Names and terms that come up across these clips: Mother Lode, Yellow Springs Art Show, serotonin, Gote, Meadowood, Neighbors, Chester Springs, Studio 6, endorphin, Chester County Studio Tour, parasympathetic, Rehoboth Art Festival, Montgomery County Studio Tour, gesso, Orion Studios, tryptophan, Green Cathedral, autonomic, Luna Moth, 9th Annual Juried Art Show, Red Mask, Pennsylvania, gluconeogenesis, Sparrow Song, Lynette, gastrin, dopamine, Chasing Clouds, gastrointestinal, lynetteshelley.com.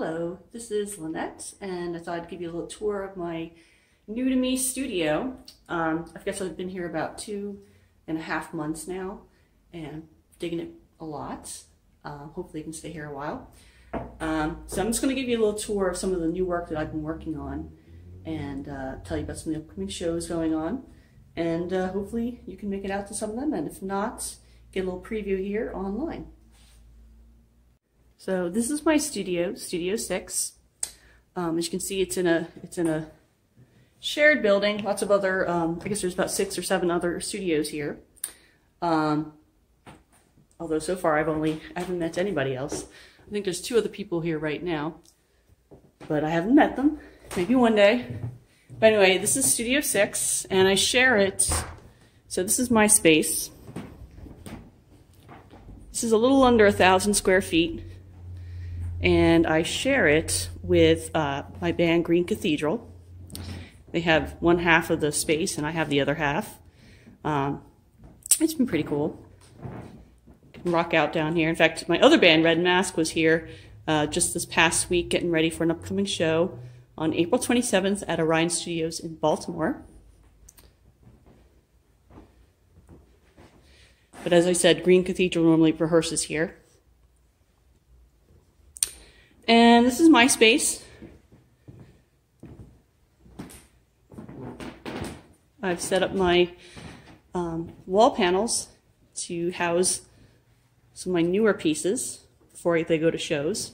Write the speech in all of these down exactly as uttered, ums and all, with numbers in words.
Hello, this is Lynette, and I thought I'd give you a little tour of my new-to-me studio. Um, I guess I've been here about two and a half months now, and digging it a lot. Uh, hopefully I can stay here a while. Um, so I'm just going to give you a little tour of some of the new work that I've been working on, and uh, tell you about some of the upcoming shows going on, and uh, hopefully you can make it out to some of them, and if not, get a little preview here online. So this is my studio, Studio six. Um, as you can see, it's in a it's in a shared building. Lots of other, um, I guess there's about six or seven other studios here. Um, although so far I've only I haven't met anybody else. I think there's two other people here right now, but I haven't met them. Maybe one day. But anyway, this is Studio six, and I share it. So this is my space. This is a little under a thousand square feet. And I share it with uh, my band Green Cathedral. They have one half of the space and I have the other half. Um, it's been pretty cool. I can rock out down here. In fact, my other band, Red Mask, was here uh, just this past week getting ready for an upcoming show on April twenty-seventh at Orion Studios in Baltimore. But as I said, Green Cathedral normally rehearses here. And this is my space. I've set up my um, wall panels to house some of my newer pieces before they go to shows.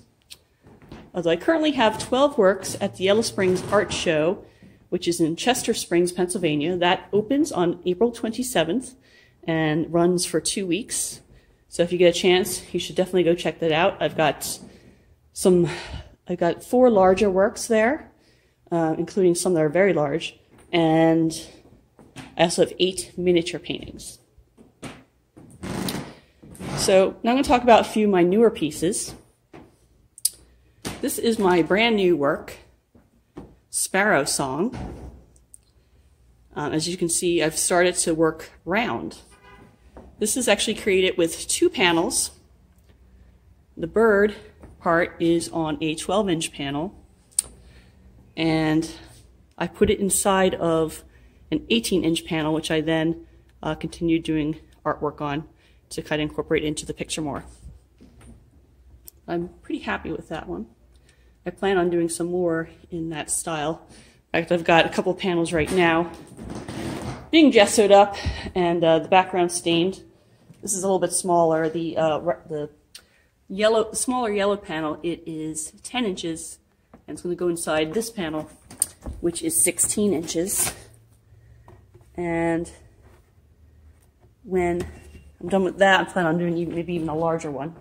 Although I currently have twelve works at the Yellow Springs Art Show, which is in Chester Springs, Pennsylvania. That opens on April twenty-seventh and runs for two weeks. So if you get a chance, you should definitely go check that out. I've got Some, I've got four larger works there, uh, including some that are very large, and I also have eight miniature paintings. So now I'm going to talk about a few of my newer pieces. This is my brand new work, Sparrow Song. Um, as you can see, I've started to work round. This is actually created with two panels. The bird part is on a twelve inch panel, and I put it inside of an eighteen inch panel, which I then uh, continued doing artwork on to kind of incorporate into the picture more. I'm pretty happy with that one. I plan on doing some more in that style. In fact, I've got a couple panels right now being gessoed up and uh, the background stained. This is a little bit smaller. The uh, the yellow, smaller yellow panel, it is ten inches, and it's going to go inside this panel, which is sixteen inches. And when I'm done with that, I plan on doing even, maybe even a larger one.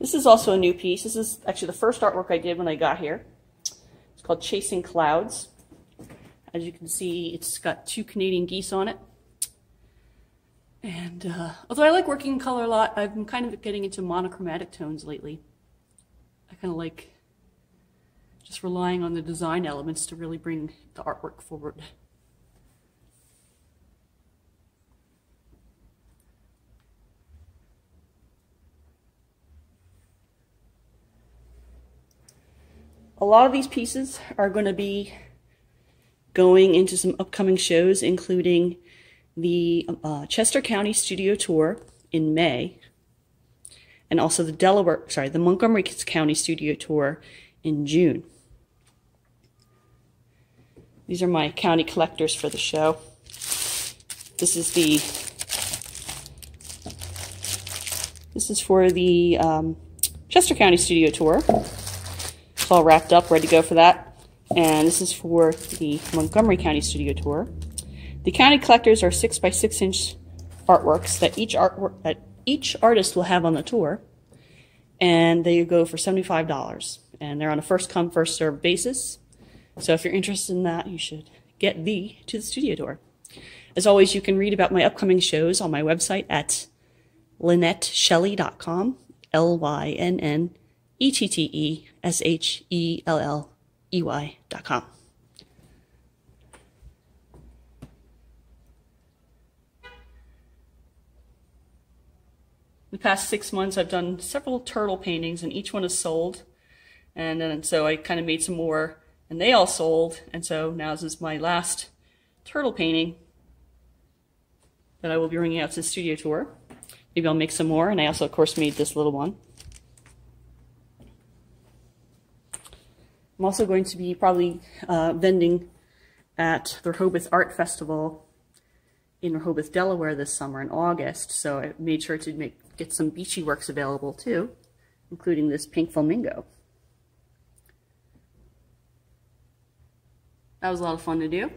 This is also a new piece. This is actually the first artwork I did when I got here. It's called Chasing Clouds. As you can see, it's got two Canadian geese on it. And uh, although I like working in color a lot, I've been kind of getting into monochromatic tones lately. I kind of like just relying on the design elements to really bring the artwork forward. A lot of these pieces are going to be going into some upcoming shows, including the uh, Chester County Studio Tour in May, and also the Delaware, sorry, the Montgomery County Studio Tour in June. These are my county collectors for the show. This is the, this is for the um, Chester County Studio Tour. It's all wrapped up, ready to go for that. And this is for the Montgomery County Studio Tour. The county collectors are six by six inch artworks that each artwork that each artist will have on the tour, and they go for seventy-five dollars. And they're on a first come, first served basis. So if you're interested in that, you should get thee to the studio tour. As always, you can read about my upcoming shows on my website at lynette shelley dot com, L Y N N E T T E S H E L L E Y dot com. In the past six months, I've done several turtle paintings, and each one is sold. And then so I kind of made some more, and they all sold. And so now this is my last turtle painting that I will be bringing out to the studio tour. Maybe I'll make some more. And I also, of course, made this little one. I'm also going to be probably uh, vending at the Rehoboth Art Festival in Rehoboth, Delaware this summer in August. So I made sure to make get some beachy works available too, including this pink flamingo. That was a lot of fun to do.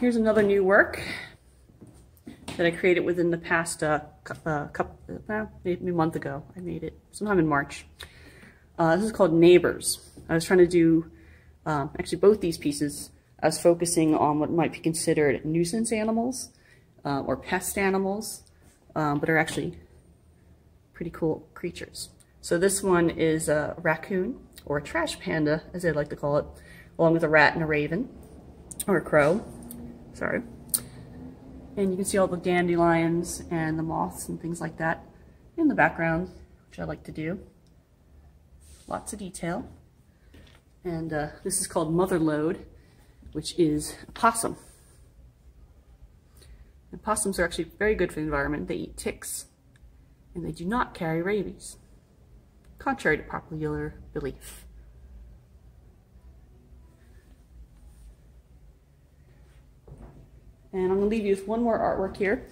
Here's another new work that I created within the past uh, uh, couple, uh, maybe a month ago. I made it sometime in March. Uh, this is called Neighbors. I was trying to do, um, actually both these pieces, I was focusing on what might be considered nuisance animals uh, or pest animals. Um, but are actually pretty cool creatures. So this one is a raccoon, or a trash panda, as they like to call it, along with a rat and a raven, or a crow, sorry. And you can see all the dandelions and the moths and things like that in the background, which I like to do. Lots of detail. And uh, this is called Mother Lode, which is a possum. And possums are actually very good for the environment. They eat ticks, and they do not carry rabies, contrary to popular belief. And I'm going to leave you with one more artwork here.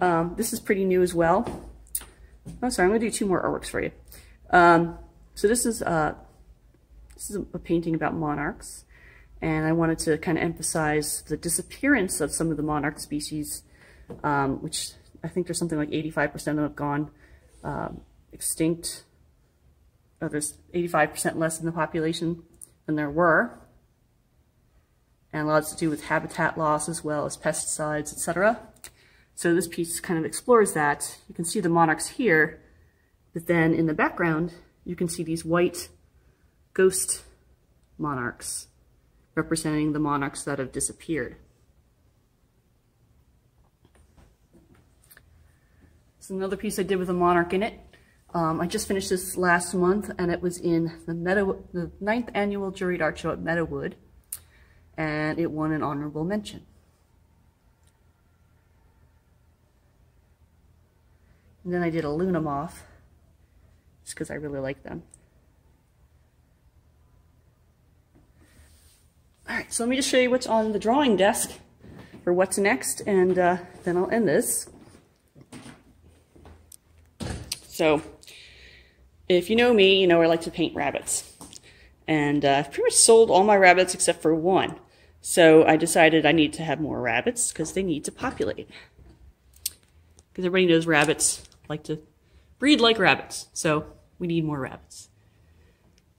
Um, this is pretty new as well. Oh, sorry, I'm going to do two more artworks for you. Um, so this is, uh, this is a painting about monarchs. And I wanted to kind of emphasize the disappearance of some of the monarch species, um, which I think there's something like eighty-five percent of them have gone um, extinct. Oh, there's eighty-five percent less in the population than there were. And a lot to do with habitat loss as well as pesticides, et cetera. So this piece kind of explores that. You can see the monarchs here, but then in the background, you can see these white ghost monarchs, representing the monarchs that have disappeared. It's another piece I did with a monarch in it. Um, I just finished this last month, and it was in the, Meadow the ninth Annual Juried Art Show at Meadowood, and it won an honorable mention. And then I did a Luna Moth, just because I really like them. All right, so let me just show you what's on the drawing desk for what's next, and uh, then I'll end this. So if you know me, you know I like to paint rabbits. And uh, I've pretty much sold all my rabbits except for one. So I decided I need to have more rabbits because they need to populate. Because everybody knows rabbits like to breed like rabbits. So we need more rabbits.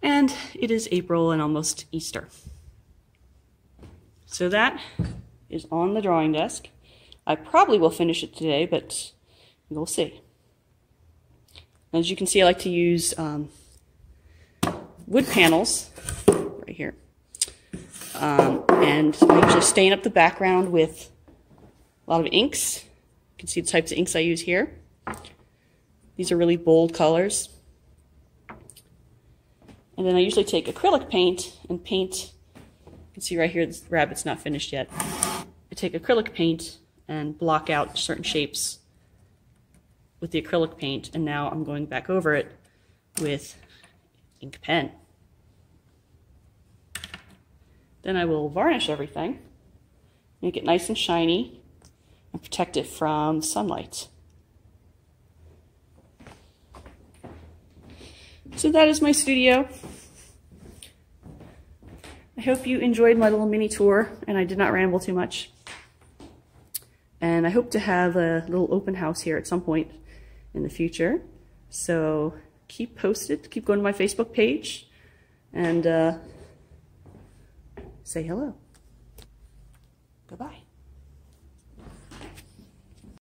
And it is April and almost Easter. So that is on the drawing desk. I probably will finish it today, but we'll see. As you can see, I like to use um, wood panels right here. Um, and I'm just staying up the background with a lot of inks. You can see the types of inks I use here. These are really bold colors. And then I usually take acrylic paint and paint. You can see right here, this rabbit's not finished yet. I take acrylic paint and block out certain shapes with the acrylic paint, and now I'm going back over it with ink pen. Then I will varnish everything, make it nice and shiny, and protect it from sunlight. So that is my studio. I hope you enjoyed my little mini tour, and I did not ramble too much. And I hope to have a little open house here at some point in the future. So keep posted, keep going to my Facebook page, and uh, say hello. Goodbye.